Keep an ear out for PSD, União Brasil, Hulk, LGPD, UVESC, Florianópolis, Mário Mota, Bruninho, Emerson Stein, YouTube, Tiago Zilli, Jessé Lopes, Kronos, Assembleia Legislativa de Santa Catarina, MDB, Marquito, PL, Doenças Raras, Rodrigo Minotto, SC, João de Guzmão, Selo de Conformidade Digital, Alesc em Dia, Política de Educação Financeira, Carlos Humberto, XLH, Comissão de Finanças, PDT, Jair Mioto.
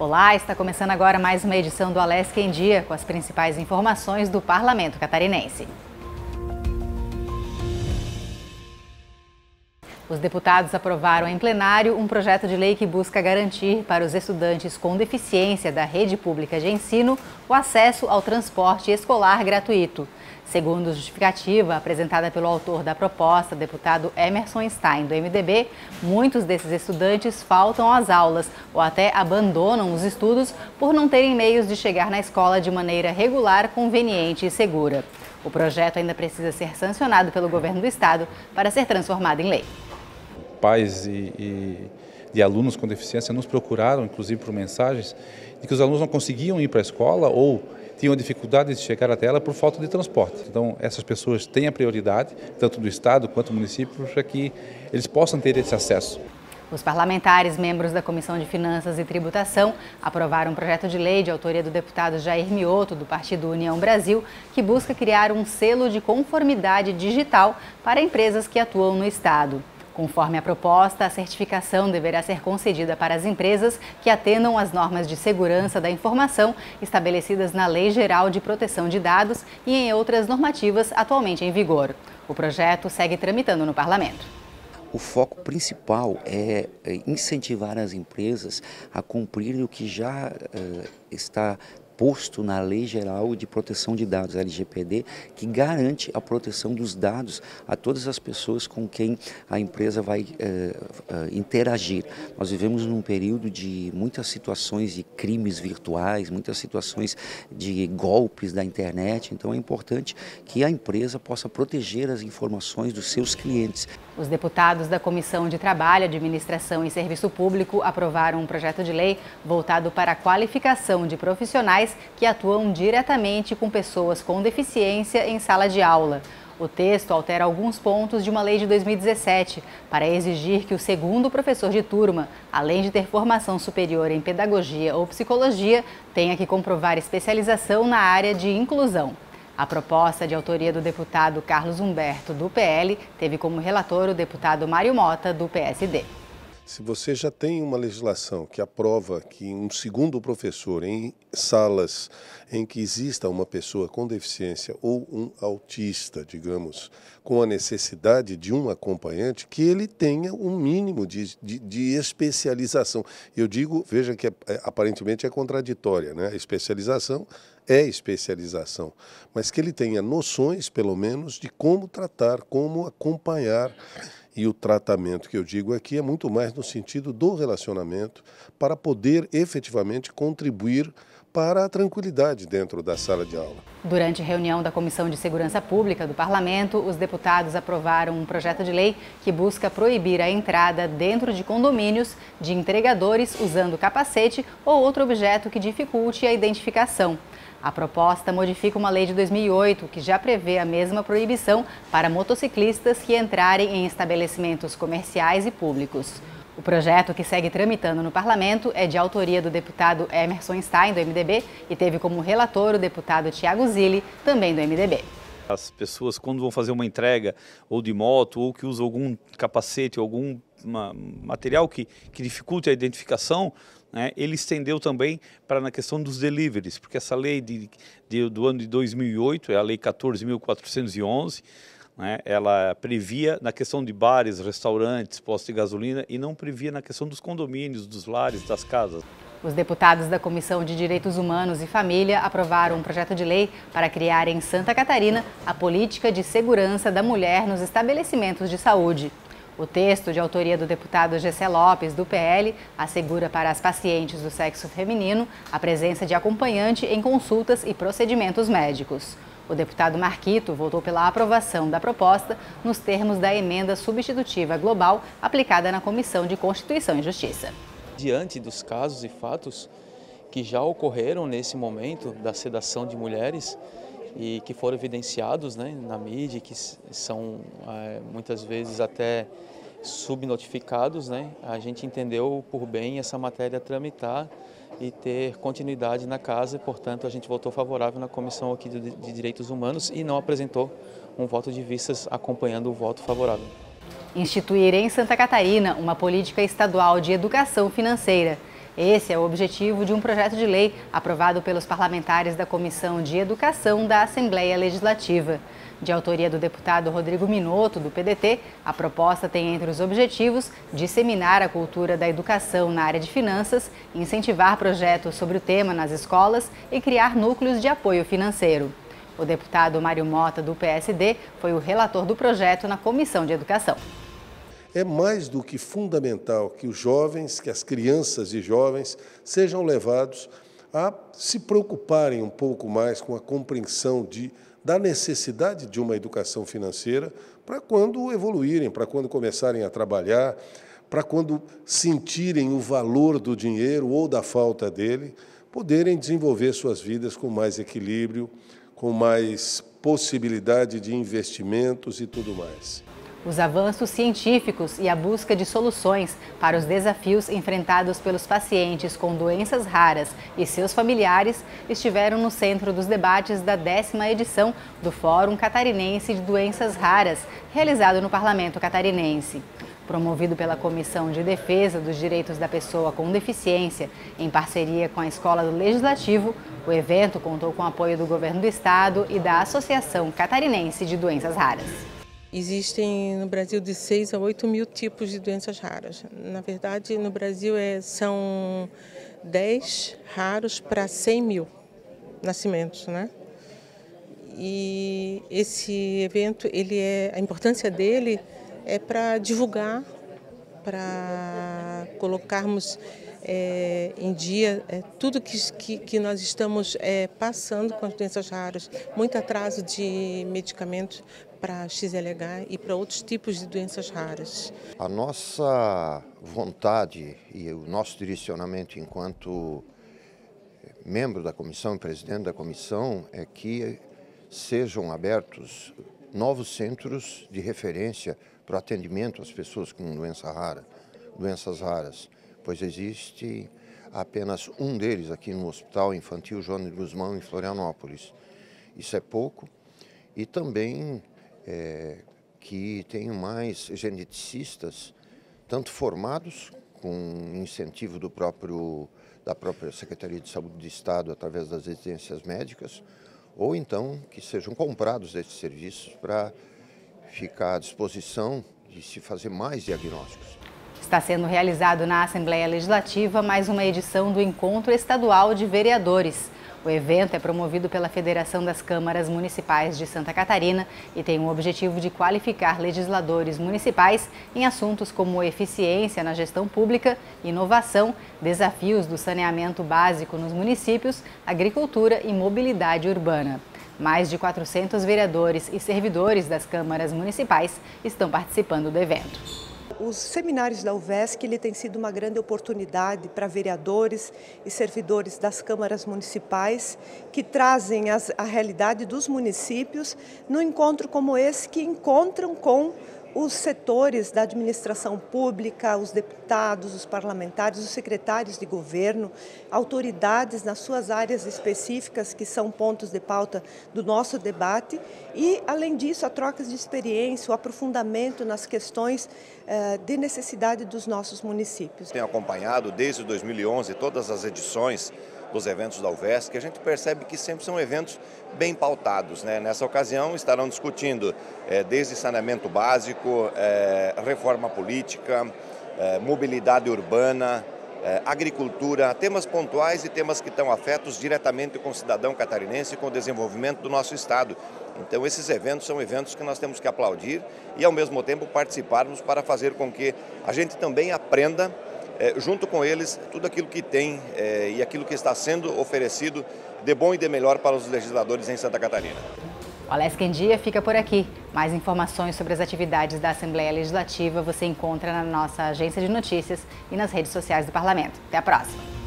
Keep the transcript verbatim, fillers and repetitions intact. Olá, está começando agora mais uma edição do Alesc em Dia, com as principais informações do Parlamento Catarinense. Os deputados aprovaram em plenário um projeto de lei que busca garantir para os estudantes com deficiência da rede pública de ensino o acesso ao transporte escolar gratuito. Segundo justificativa apresentada pelo autor da proposta, deputado Emerson Stein, do M D B, muitos desses estudantes faltam às aulas ou até abandonam os estudos por não terem meios de chegar na escola de maneira regular, conveniente e segura. O projeto ainda precisa ser sancionado pelo governo do estado para ser transformado em lei. Pais e, e de alunos com deficiência nos procuraram, inclusive por mensagens, de que os alunos não conseguiam ir para a escola ou tinham dificuldade de chegar até ela por falta de transporte. Então, essas pessoas têm a prioridade, tanto do estado quanto do município, para que eles possam ter esse acesso. Os parlamentares, membros da Comissão de Finanças e Tributação, aprovaram um projeto de lei de autoria do deputado Jair Mioto, do partido União Brasil, que busca criar um selo de conformidade digital para empresas que atuam no estado. Conforme a proposta, a certificação deverá ser concedida para as empresas que atendam às normas de segurança da informação estabelecidas na Lei Geral de Proteção de Dados e em outras normativas atualmente em vigor. O projeto segue tramitando no Parlamento. O foco principal é incentivar as empresas a cumprirem o que já está posto na Lei Geral de Proteção de Dados, L G P D, que garante a proteção dos dados a todas as pessoas com quem a empresa vai eh, interagir. Nós vivemos num período de muitas situações de crimes virtuais, muitas situações de golpes da internet, então é importante que a empresa possa proteger as informações dos seus clientes. Os deputados da Comissão de Trabalho, Administração e Serviço Público aprovaram um projeto de lei voltado para a qualificação de profissionais que atuam diretamente com pessoas com deficiência em sala de aula. O texto altera alguns pontos de uma lei de dois mil e dezessete para exigir que o segundo professor de turma, além de ter formação superior em pedagogia ou psicologia, tenha que comprovar especialização na área de inclusão. A proposta de autoria do deputado Carlos Humberto, do P L, teve como relator o deputado Mário Mota, do P S D. Se você já tem uma legislação que aprova que um segundo professor em salas em que exista uma pessoa com deficiência ou um autista, digamos, com a necessidade de um acompanhante, que ele tenha um mínimo de, de, de especialização. Eu digo, veja que é, aparentemente é contraditória, né? A especialização é especialização, mas que ele tenha noções, pelo menos, de como tratar, como acompanhar. E o tratamento que eu digo aqui é muito mais no sentido do relacionamento para poder efetivamente contribuir para a tranquilidade dentro da sala de aula. Durante a reunião da Comissão de Segurança Pública do Parlamento, os deputados aprovaram um projeto de lei que busca proibir a entrada dentro de condomínios de entregadores usando capacete ou outro objeto que dificulte a identificação. A proposta modifica uma lei de dois mil e oito, que já prevê a mesma proibição para motociclistas que entrarem em estabelecimentos comerciais e públicos. O projeto, que segue tramitando no Parlamento, é de autoria do deputado Emerson Stein, do M D B, e teve como relator o deputado Tiago Zilli, também do M D B. As pessoas, quando vão fazer uma entrega ou de moto ou que usam algum capacete, algum material que, que dificulte a identificação, né, ele estendeu também para na questão dos deliveries, porque essa lei de, de, do ano de dois mil e oito, é a lei quatorze mil quatrocentos e onze, né, ela previa na questão de bares, restaurantes, postos de gasolina e não previa na questão dos condomínios, dos lares, das casas. Os deputados da Comissão de Direitos Humanos e Família aprovaram um projeto de lei para criar em Santa Catarina a política de segurança da mulher nos estabelecimentos de saúde. O texto, de autoria do deputado Jessé Lopes, do P L, assegura para as pacientes do sexo feminino a presença de acompanhante em consultas e procedimentos médicos. O deputado Marquito votou pela aprovação da proposta nos termos da emenda substitutiva global aplicada na Comissão de Constituição e Justiça. Diante dos casos e fatos que já ocorreram nesse momento da sedação de mulheres e que foram evidenciados, né, na mídia, que são é, muitas vezes até subnotificados, né, a gente entendeu por bem essa matéria tramitar e ter continuidade na casa, e, portanto, a gente votou favorável na Comissão aqui de, de Direitos Humanos e não apresentou um voto de vistas acompanhando o voto favorável. Instituir em Santa Catarina uma política estadual de educação financeira. Esse é o objetivo de um projeto de lei aprovado pelos parlamentares da Comissão de Educação da Assembleia Legislativa. De autoria do deputado Rodrigo Minotto, do P D T, a proposta tem entre os objetivos disseminar a cultura da educação na área de finanças, incentivar projetos sobre o tema nas escolas e criar núcleos de apoio financeiro. O deputado Mário Mota, do P S D, foi o relator do projeto na Comissão de Educação. É mais do que fundamental que os jovens, que as crianças e jovens sejam levados a se preocuparem um pouco mais com a compreensão de da necessidade de uma educação financeira para quando evoluírem, para quando começarem a trabalhar, para quando sentirem o valor do dinheiro ou da falta dele, poderem desenvolver suas vidas com mais equilíbrio, com mais possibilidade de investimentos e tudo mais. Os avanços científicos e a busca de soluções para os desafios enfrentados pelos pacientes com doenças raras e seus familiares estiveram no centro dos debates da décima edição do Fórum Catarinense de Doenças Raras, realizado no Parlamento Catarinense. Promovido pela Comissão de Defesa dos Direitos da Pessoa com Deficiência, em parceria com a Escola do Legislativo, o evento contou com o apoio do Governo do Estado e da Associação Catarinense de Doenças Raras. Existem no Brasil de seis a oito mil tipos de doenças raras. Na verdade, no Brasil é, são dez raros para cem mil nascimentos, né? E esse evento, ele é, a importância dele é para divulgar, para colocarmos é, em dia é, tudo que, que, que nós estamos é, passando com as doenças raras, muito atraso de medicamentos para X L H e para outros tipos de doenças raras. A nossa vontade e o nosso direcionamento enquanto membro da comissão, presidente da comissão, é que sejam abertos novos centros de referência para o atendimento às pessoas com doença rara, doenças raras, pois existe apenas um deles aqui no Hospital Infantil João de Guzmão, em Florianópolis. Isso é pouco. E também É, que tenham mais geneticistas, tanto formados, com incentivo do próprio, da própria Secretaria de Saúde do Estado, através das residências médicas, ou então que sejam comprados esses serviços para ficar à disposição de se fazer mais diagnósticos. Está sendo realizado na Assembleia Legislativa mais uma edição do Encontro Estadual de Vereadores. O evento é promovido pela Federação das Câmaras Municipais de Santa Catarina e tem o objetivo de qualificar legisladores municipais em assuntos como eficiência na gestão pública, inovação, desafios do saneamento básico nos municípios, agricultura e mobilidade urbana. Mais de quatrocentos vereadores e servidores das câmaras municipais estão participando do evento. Os seminários da U V E S C ele tem sido uma grande oportunidade para vereadores e servidores das câmaras municipais que trazem as, a realidade dos municípios num encontro como esse, que encontram com os setores da administração pública, os deputados, os parlamentares, os secretários de governo, autoridades nas suas áreas específicas, que são pontos de pauta do nosso debate, e, além disso, a troca de experiência, o aprofundamento nas questões eh, de necessidade dos nossos municípios. Tenho acompanhado desde dois mil e onze todas as edições dos eventos da U V E S C, que a gente percebe que sempre são eventos bem pautados, né? Nessa ocasião estarão discutindo é, desde saneamento básico, é, reforma política, é, mobilidade urbana, é, agricultura, temas pontuais e temas que estão afetos diretamente com o cidadão catarinense e com o desenvolvimento do nosso estado. Então esses eventos são eventos que nós temos que aplaudir e ao mesmo tempo participarmos para fazer com que a gente também aprenda É, junto com eles, tudo aquilo que tem é, e aquilo que está sendo oferecido de bom e de melhor para os legisladores em Santa Catarina. O Alesc em Dia fica por aqui. Mais informações sobre as atividades da Assembleia Legislativa você encontra na nossa agência de notícias e nas redes sociais do Parlamento. Até a próxima!